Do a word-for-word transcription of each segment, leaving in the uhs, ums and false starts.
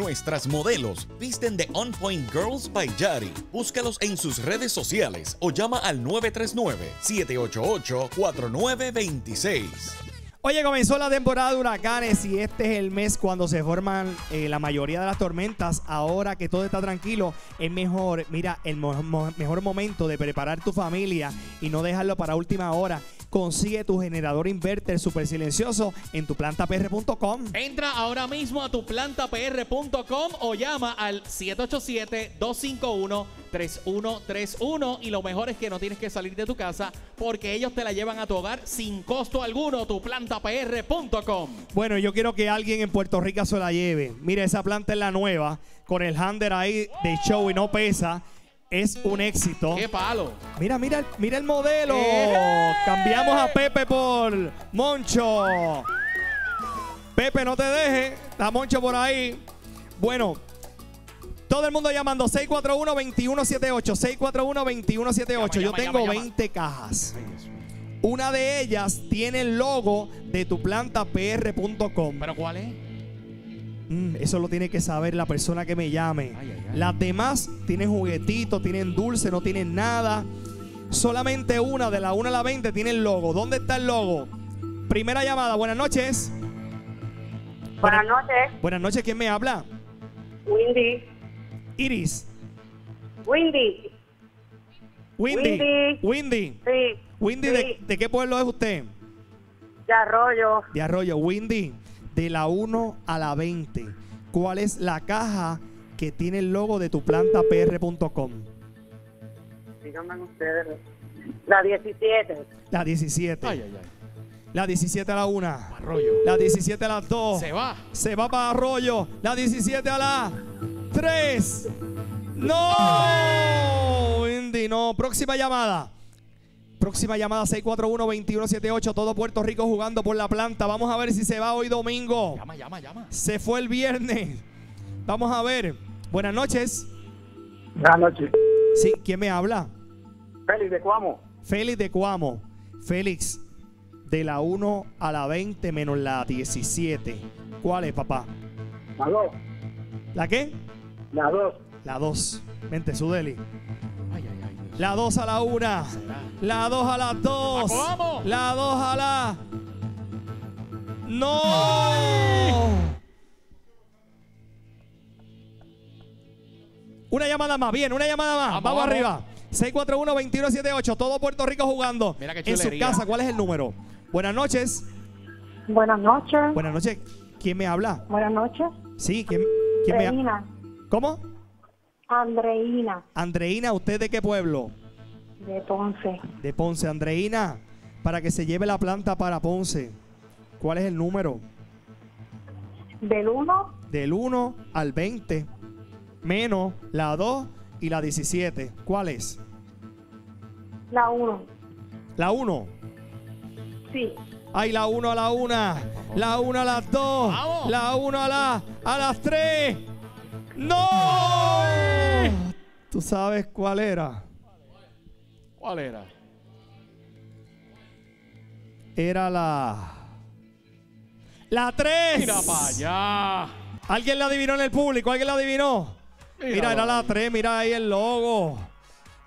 Nuestras modelos visten de On Point Girls by Yari. Búscalos en sus redes sociales o llama al nueve tres nueve, siete ocho ocho, cuatro nueve dos seis. Oye, comenzó la temporada de huracanes y este es el mes cuando se forman eh, la mayoría de las tormentas. Ahora que todo está tranquilo, es mejor, mira, el mo mo mejor momento de preparar tu familia y no dejarlo para última hora. Consigue tu generador inverter super silencioso en tu planta p r punto com. Entra ahora mismo a tu planta p r punto com o llama al siete ocho siete, dos cinco uno, tres uno tres uno. Y lo mejor es que no tienes que salir de tu casa porque ellos te la llevan a tu hogar sin costo alguno. tu planta p r punto com. Bueno, yo quiero que alguien en Puerto Rico se la lleve. Mira, esa planta es la nueva, con el hander ahí de show y no pesa. Es un éxito. ¡Qué palo! Mira, mira, mira el modelo. ¡Eh! Cambiamos a Pepe por Moncho. Pepe, no te dejes. Está Moncho por ahí. Bueno, todo el mundo llamando. seis cuatro uno, dos uno siete ocho. seis cuatro uno, dos uno siete ocho. Llama, yo llama, tengo llama, veinte llama. cajas. Una de ellas tiene el logo de tu planta p r punto com. ¿Pero cuál es? Mm, eso lo tiene que saber la persona que me llame. Ay, ay, ay. Las demás tienen juguetitos, tienen dulce, no tienen nada. Solamente una, de la una a la veinte, tiene el logo. ¿Dónde está el logo? Primera llamada, buenas noches. Buenas noches. Buenas noches, ¿quién me habla? Windy. Iris. Windy. Windy. Windy. Windy. Sí. Windy, sí. ¿de, ¿de qué pueblo es usted? De Arroyo. De Arroyo. Windy, de la una a la veinte, ¿cuál es la caja que tiene el logo de tu planta p r punto com? Díganme ustedes. La diecisiete. La diecisiete. Ay, ay, ay. La diecisiete a la una. Arroyo. La diecisiete a las dos. Se va. Se va para Arroyo. La diecisiete a la tres. ¡No! Windy, no. Próxima llamada. Próxima llamada, seis cuatro uno, dos uno siete ocho. Todo Puerto Rico jugando por la planta. Vamos a ver si se va hoy domingo. Llama, llama, llama. Se fue el viernes. Vamos a ver. Buenas noches. Buenas noches. Sí, ¿quién me habla? Félix de Cuamo. Félix de Cuamo. Félix, de la una a la veinte menos la diecisiete. ¿Cuál es, papá? La dos. ¿La qué? La dos. La dos. Vente, Sudeli. La dos a la una. La dos a las dos. La dos a la... ¡No! ¡Ay! Una llamada más. Bien, una llamada más. Vamos, vamos arriba. seis cuatro uno, dos uno siete ocho. Todo Puerto Rico jugando. Mira qué chulería. En su casa. ¿Cuál es el número? Buenas noches. Buenas noches. Buenas noches. ¿Quién me habla? Buenas noches. Sí, ¿quién, quién me habla? ¿Cómo? Andreina. Andreina, ¿usted de qué pueblo? De Ponce. De Ponce. Andreina, para que se lleve la planta para Ponce, ¿cuál es el número? Del uno. Del uno al veinte, menos la dos y la diecisiete. ¿Cuál es? La uno. ¿La uno? Sí. Ay, la uno a la uno, la uno a las dos, ¡vamos! La uno a, la, a las tres. ¡No! ¿Tú sabes cuál era? ¿Cuál era? Era la... ¡La tres! ¡Mira para allá! ¿Alguien la adivinó en el público? ¿Alguien la adivinó? Mira, mira, era la tres. Mira ahí el logo.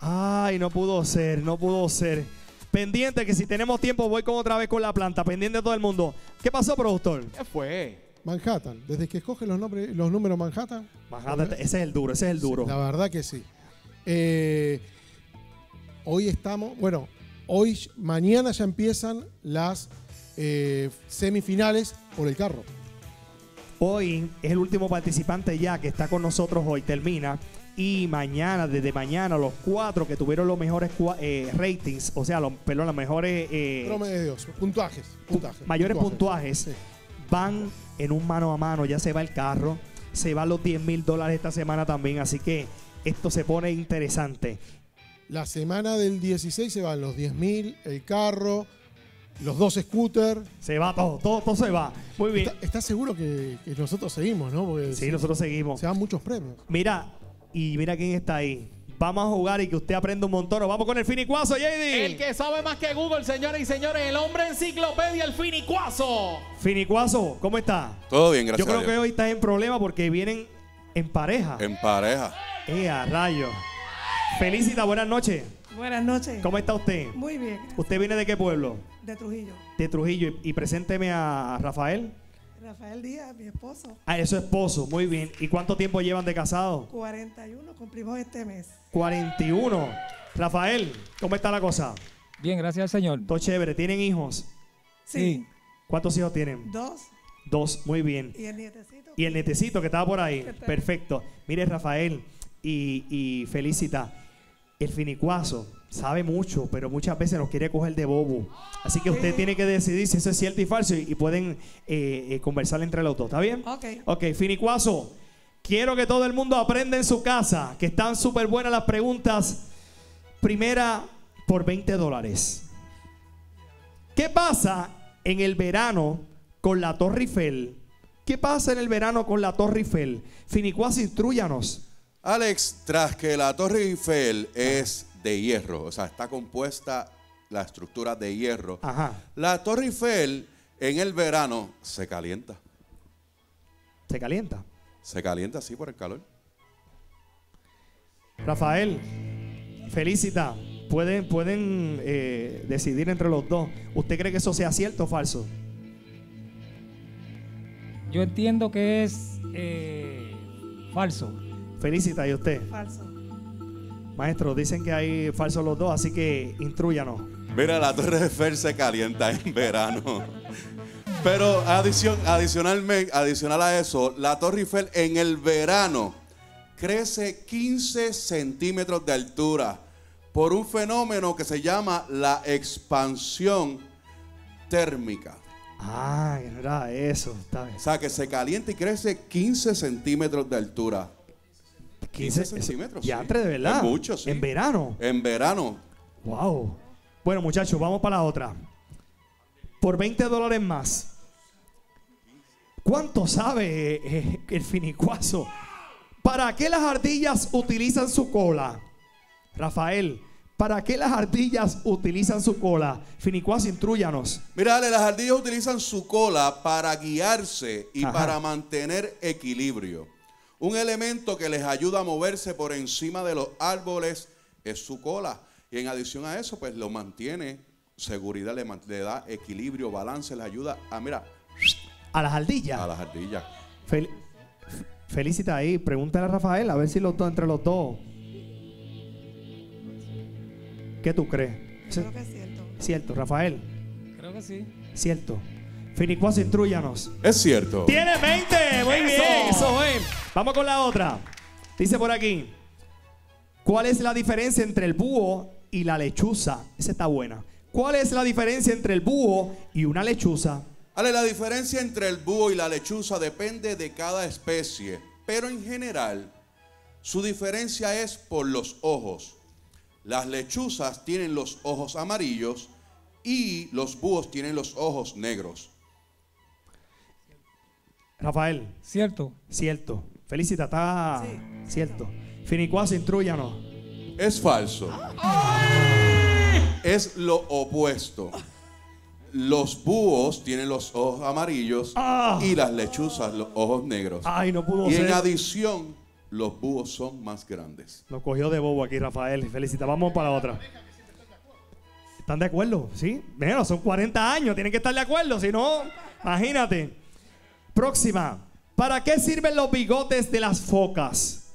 Ay, no pudo ser, no pudo ser. Pendiente, que si tenemos tiempo voy con otra vez con la planta. Pendiente todo el mundo. ¿Qué pasó, productor? ¿Qué fue? Manhattan, desde que escogen los nombres, los números Manhattan. Manhattan, ese es el duro, ese es el duro. La verdad que sí. Eh, hoy estamos, bueno, hoy, mañana ya empiezan las eh, semifinales por el carro. Hoy es el último participante ya que está con nosotros hoy, termina. Y mañana, desde mañana, los cuatro que tuvieron los mejores eh, ratings, o sea, los, perdón, los mejores... Eh, Promedios, puntajes, puntajes. Mayores puntajes. puntajes sí. Van en un mano a mano, ya se va el carro, se van los diez mil dólares esta semana también, así que esto se pone interesante. La semana del dieciséis se van los diez mil, el carro, los dos scooters. Se va todo, todo, todo se va. Muy bien. ¿Estás está seguro que, que nosotros seguimos, no? Porque sí, se, nosotros seguimos. Se dan muchos premios. Mira, y mira quién está ahí. Vamos a jugar y que usted aprenda un montón. Vamos con el Finicuaso, J D. El que sabe más que Google, señores y señores. El hombre enciclopedia, el Finicuaso. Finicuaso, ¿cómo está? Todo bien, gracias. Yo creo a Dios. Que hoy estás en problema porque vienen ¿En pareja? En pareja. ¡Ea, rayo! Felicita, buenas noches. Buenas noches. ¿Cómo está usted? Muy bien. Gracias. ¿Usted viene de qué pueblo? De Trujillo. De Trujillo. Y, y presénteme a Rafael. Rafael Díaz, mi esposo. Ah, es su esposo, muy bien. ¿Y cuánto tiempo llevan de casado? cuarenta y uno, cumplimos este mes. cuarenta y uno. Rafael, ¿cómo está la cosa? Bien, gracias al Señor. Todo chévere. ¿Tienen hijos? Sí. ¿Cuántos hijos tienen? Dos. Dos, muy bien. ¿Y el nietecito? Y el nietecito que estaba por ahí. Perfecto. Mire, Rafael, y, y felicita. El Finicuaso sabe mucho, pero muchas veces nos quiere coger de bobo. Así que usted sí. tiene que decidir si eso es cierto y falso y, y pueden eh, eh, conversar entre los dos. ¿Está bien? Ok. Ok, Finicuaso, quiero que todo el mundo aprenda en su casa, que están súper buenas las preguntas. Primera, por veinte dólares. ¿Qué pasa en el verano con la Torre Eiffel? ¿Qué pasa en el verano con la Torre Eiffel? Finicuaso, intrúyanos. Alex, tras que la Torre Eiffel es de hierro, o sea, está compuesta la estructura de hierro, ajá, la Torre Eiffel en el verano se calienta. ¿Se calienta? Se calienta, sí, por el calor. Rafael, felicita. Pueden, pueden eh, decidir entre los dos. ¿Usted cree que eso sea cierto o falso? Yo entiendo que es eh, falso. Felicita, ¿y usted? Falso. Maestro, dicen que hay falsos los dos, así que intrúyanos. Mira, la Torre Eiffel se calienta en verano. Pero adicion, adicionalmente, adicional a eso, la Torre Eiffel en el verano crece quince centímetros de altura por un fenómeno que se llama la expansión térmica. Ah, era eso. Está bien. O sea, que se calienta y crece quince centímetros de altura. quince centímetros. Ya, entre, de verdad. Mucho, sí. En verano. En verano. Wow. Bueno, muchachos, vamos para la otra. Por veinte dólares más. ¿Cuánto sabe eh, el Finicuaso? ¿Para qué las ardillas utilizan su cola? Rafael, ¿para qué las ardillas utilizan su cola? Finicuaso, intrúyanos. Mírale, las ardillas utilizan su cola para guiarse y, ajá, para mantener equilibrio. Un elemento que les ayuda a moverse por encima de los árboles es su cola. Y en adición a eso, pues lo mantiene, seguridad, le, le da equilibrio, balance, les ayuda a, mira. ¿A las ardillas? A las ardillas. Fel, felicita ahí, pregúntale a Rafael, a ver si los dos, entre los dos. ¿Qué tú crees? Creo que es cierto. ¿Cierto, Rafael? Creo que sí. Cierto. Finicuaso, intrúyanos. Es cierto. Tiene veinte. Muy bien. Eso es. Vamos con la otra. Dice por aquí: ¿cuál es la diferencia entre el búho y la lechuza? Esa está buena. ¿Cuál es la diferencia entre el búho y una lechuza? Ale, la diferencia entre el búho y la lechuza depende de cada especie, pero en general su diferencia es por los ojos. Las lechuzas tienen los ojos amarillos y los búhos tienen los ojos negros. Rafael. Cierto. Cierto. Felicita, está sí, cierto. Finicuaso, intrúyanos. Es falso. ¡Ay! Es lo opuesto. Los búhos tienen los ojos amarillos, ah, y las lechuzas los ojos negros. Ay, no pudo y ser. En adición, los búhos son más grandes. Lo cogió de bobo aquí, Rafael. Felicita. Vamos para la otra. ¿Están de acuerdo? Sí. Bueno, son cuarenta años. Tienen que estar de acuerdo. Si no, imagínate. Próxima. ¿Para qué sirven los bigotes de las focas?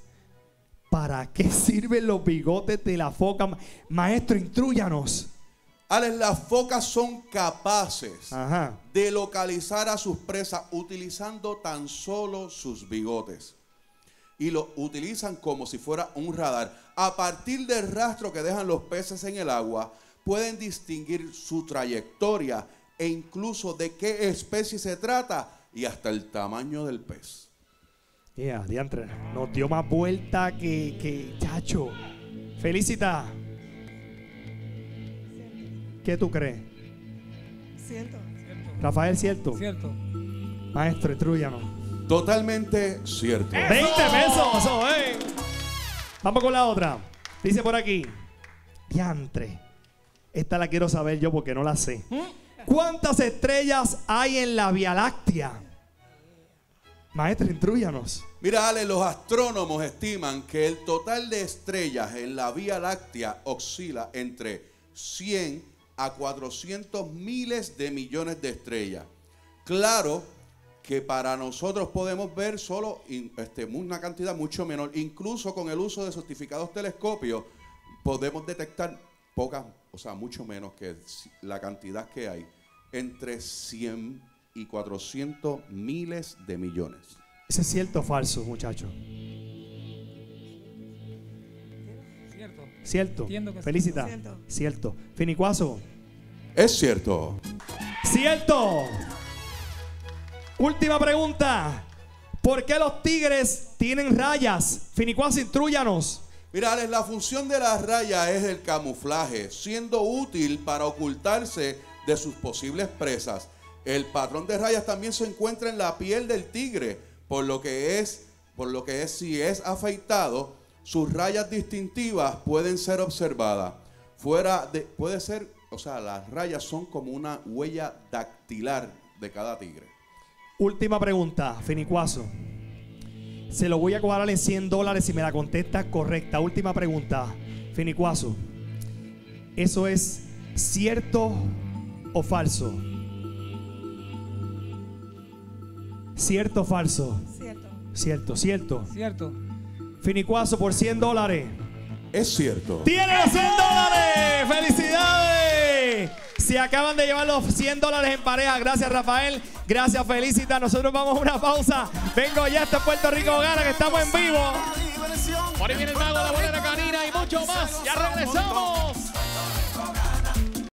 ¿Para qué sirven los bigotes de las focas? Maestro, intrúyanos. Alex, las focas son capaces, ajá, de localizar a sus presas utilizando tan solo sus bigotes. Y lo utilizan como si fuera un radar. A partir del rastro que dejan los peces en el agua, pueden distinguir su trayectoria e incluso de qué especie se trata, y hasta el tamaño del pez. Yeah, diantre. Nos dio más vuelta que, que chacho. Felicita. Cierto. ¿Qué tú crees? Cierto. Rafael, ¿cierto? Cierto. Maestro, intrúyanos. Totalmente cierto. ¡Eso! veinte pesos. Eso, eh. Vamos con la otra. Dice por aquí. Diantre. Esta la quiero saber yo porque no la sé. ¿Mm? ¿Cuántas estrellas hay en la Vía Láctea? Maestro, intrúyanos. Mira, Ale, los astrónomos estiman que el total de estrellas en la Vía Láctea oscila entre cien a cuatrocientos miles de millones de estrellas. Claro que para nosotros podemos ver solo este, una cantidad mucho menor. Incluso con el uso de sofisticados telescopios podemos detectar pocas, o sea, mucho menos que la cantidad que hay. Entre cien y cuatrocientos miles de millones. ¿Eso es cierto o falso, muchachos? Cierto. Cierto. Entiendo que felicita. Cierto. Cierto. Finicuaso. Es cierto. Cierto. Última pregunta. ¿Por qué los tigres tienen rayas? Finicuaso, intrúyanos. Mira, la función de las rayas es el camuflaje, siendo útil para ocultarse de sus posibles presas. El patrón de rayas también se encuentra en la piel del tigre, por lo que es, por lo que es, si es afeitado, sus rayas distintivas pueden ser observadas. Fuera de, puede ser, o sea, las rayas son como una huella dactilar de cada tigre. Última pregunta, Finicuaso. Se lo voy a cobrar en cien dólares si me la contesta correcta. Última pregunta, Finicuaso. ¿Eso es cierto o falso? ¿Cierto o falso? Cierto. Cierto, cierto. Cierto. Finicuaso, por cien dólares. Es cierto. ¡Tiene los cien dólares! ¡Felicidades! Se acaban de llevar los cien dólares en pareja. Gracias, Rafael. Gracias, Felicita. Nosotros vamos a una pausa. Vengo ya hasta Puerto Rico Gana, que estamos en vivo. Por ahí viene el mago, la bolera canina y mucho más. ¡Ya regresamos!